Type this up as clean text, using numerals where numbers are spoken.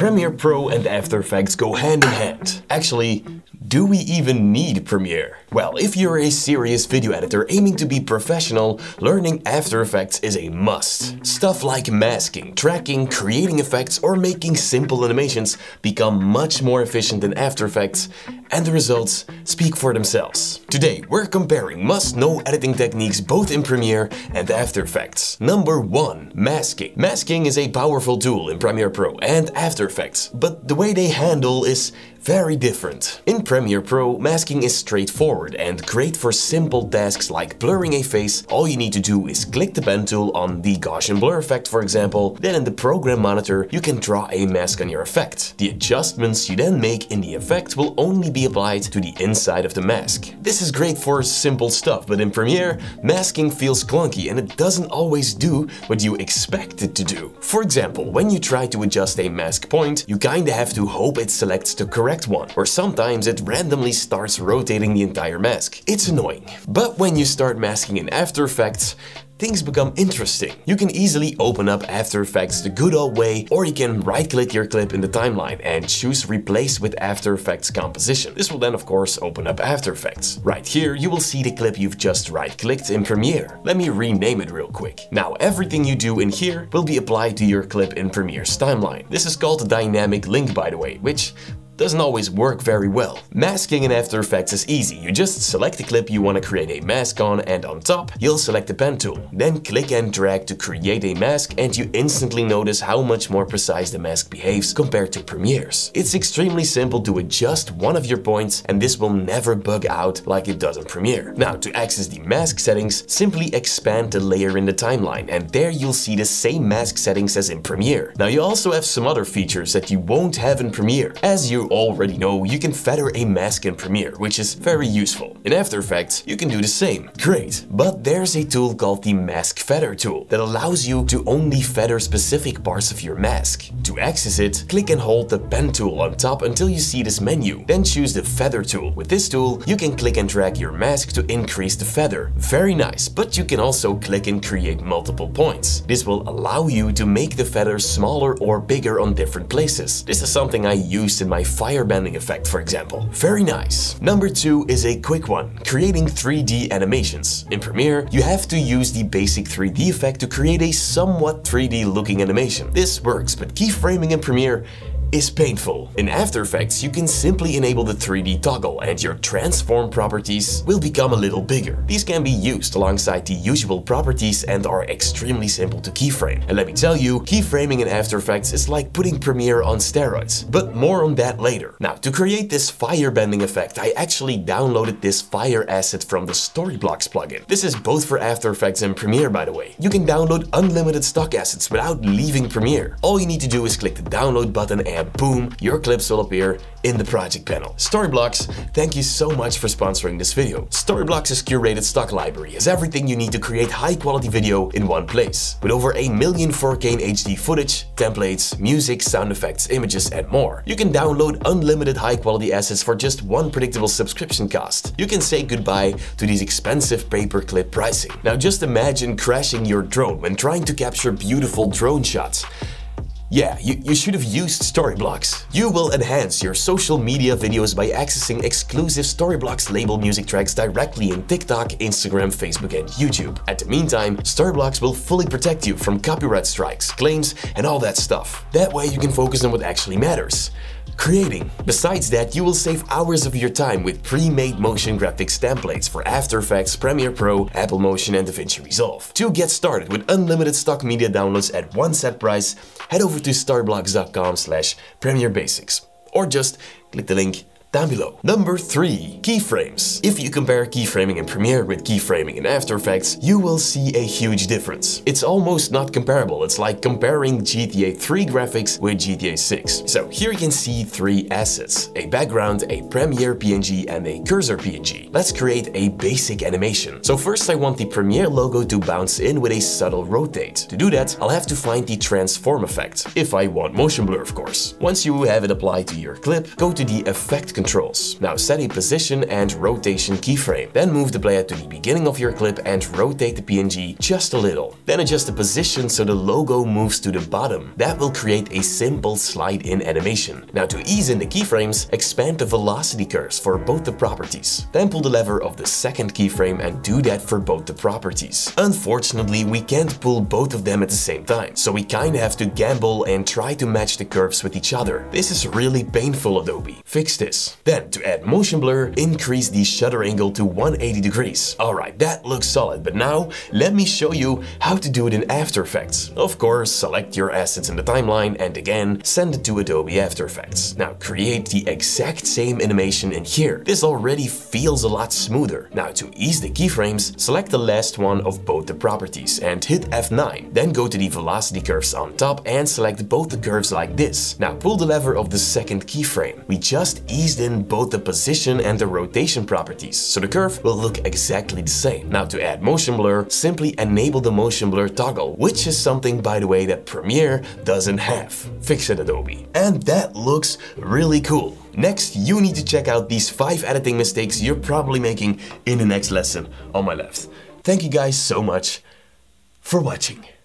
Premiere Pro and After Effects go hand in hand. Actually, do we even need Premiere? Well, if you're a serious video editor aiming to be professional, learning After Effects is a must. Stuff like masking, tracking, creating effects, or making simple animations become much more efficient in After Effects, and the results speak for themselves. Today, we're comparing must-know editing techniques both in Premiere and After Effects. Number 1, masking. Masking is a powerful tool in Premiere Pro and After Effects, but the way they handle is very different. In Premiere Pro, masking is straightforward and great for simple tasks like blurring a face. All you need to do is click the pen tool on the Gaussian blur effect, for example. Then in the program monitor, you can draw a mask on your effect. The adjustments you then make in the effect will only be applied to the inside of the mask. This is great for simple stuff, but in Premiere, masking feels clunky and it doesn't always do what you expect it to do. For example, when you try to adjust a mask point, you kinda have to hope it selects the correct one, or sometimes it randomly starts rotating the entire mask. It's annoying. But when you start masking in After Effects, things become interesting. You can easily open up After Effects the good old way, or you can right-click your clip in the timeline and choose Replace with After Effects Composition. This will then, of course, open up After Effects. Right here, you will see the clip you've just right-clicked in Premiere. Let me rename it real quick. Now, everything you do in here will be applied to your clip in Premiere's timeline. This is called a dynamic link, by the way, which doesn't always work very well. Masking in After Effects is easy. You just select the clip you want to create a mask on, and on top, you'll select the pen tool. Then click and drag to create a mask, and you instantly notice how much more precise the mask behaves compared to Premiere's. It's extremely simple to adjust one of your points, and this will never bug out like it does in Premiere. Now, to access the mask settings, simply expand the layer in the timeline, and there you'll see the same mask settings as in Premiere. Now, you also have some other features that you won't have in Premiere. As you already know, you can feather a mask in Premiere, which is very useful. In After Effects, you can do the same. Great, but there's a tool called the Mask Feather tool that allows you to only feather specific parts of your mask. To access it, click and hold the pen tool on top until you see this menu, then choose the Feather tool. With this tool, you can click and drag your mask to increase the feather. Very nice, but you can also click and create multiple points. This will allow you to make the feather smaller or bigger on different places. This is something I used in my fire bending effect, for example. Very nice. Number 2 is a quick one, creating 3D animations. In Premiere, you have to use the basic 3D effect to create a somewhat 3D looking animation. This works, but keyframing in Premiere is painful. In After Effects, you can simply enable the 3D toggle and your transform properties will become a little bigger. These can be used alongside the usual properties and are extremely simple to keyframe. And let me tell you, keyframing in After Effects is like putting Premiere on steroids, but more on that later. Now, to create this fire bending effect, I actually downloaded this fire asset from the Storyblocks plugin. This is both for After Effects and Premiere, by the way. You can download unlimited stock assets without leaving Premiere. All you need to do is click the download button and boom, your clips will appear in the project panel. Storyblocks, thank you so much for sponsoring this video. Storyblocks' curated stock library has everything you need to create high-quality video in one place. With over 1 million 4K and HD footage, templates, music, sound effects, images, and more. You can download unlimited high-quality assets for just one predictable subscription cost. You can say goodbye to these expensive pay-per-clip pricing. Now just imagine crashing your drone when trying to capture beautiful drone shots. Yeah, you should have used Storyblocks. You will enhance your social media videos by accessing exclusive Storyblocks labeled music tracks directly in TikTok, Instagram, Facebook, and YouTube. At the meantime, Storyblocks will fully protect you from copyright strikes, claims, and all that stuff. That way you can focus on what actually matters: creating. Besides that, you will save hours of your time with pre-made motion graphics templates for After Effects, Premiere Pro, Apple Motion, and DaVinci Resolve. To get started with unlimited stock media downloads at one set price, head over to starblocks.com/premierebasics or just click the link down below. Number 3, keyframes. If you compare keyframing in Premiere with keyframing in After Effects, you will see a huge difference. It's almost not comparable. It's like comparing GTA 3 graphics with GTA 6. So here you can see 3 assets: a background, a Premiere PNG, and a cursor PNG. Let's create a basic animation. So first I want the Premiere logo to bounce in with a subtle rotate. To do that, I'll have to find the transform effect, if I want motion blur, of course. Once you have it applied to your clip, go to the effect controls. Now set a position and rotation keyframe. Then move the player to the beginning of your clip and rotate the PNG just a little. Then adjust the position so the logo moves to the bottom. That will create a simple slide-in animation. Now to ease in the keyframes, expand the velocity curves for both the properties. Then pull the lever of the second keyframe and do that for both the properties. Unfortunately, we can't pull both of them at the same time, so we kinda have to gamble and try to match the curves with each other. This is really painful, Adobe. Fix this. Then, to add motion blur, increase the shutter angle to 180 degrees. Alright, that looks solid, but now let me show you how to do it in After Effects. Of course, select your assets in the timeline and again, send it to Adobe After Effects. Now, create the exact same animation in here. This already feels a lot smoother. Now, to ease the keyframes, select the last one of both the properties and hit F9. Then go to the velocity curves on top and select both the curves like this. Now, pull the lever of the second keyframe. We just eased in both the position and the rotation properties, so the curve will look exactly the same. Now, to add motion blur, simply enable the motion blur toggle, which is something, by the way, that Premiere doesn't have. Fix it, Adobe. And that looks really cool. Next, you need to check out these 5 editing mistakes you're probably making in the next lesson on my left. Thank you guys so much for watching.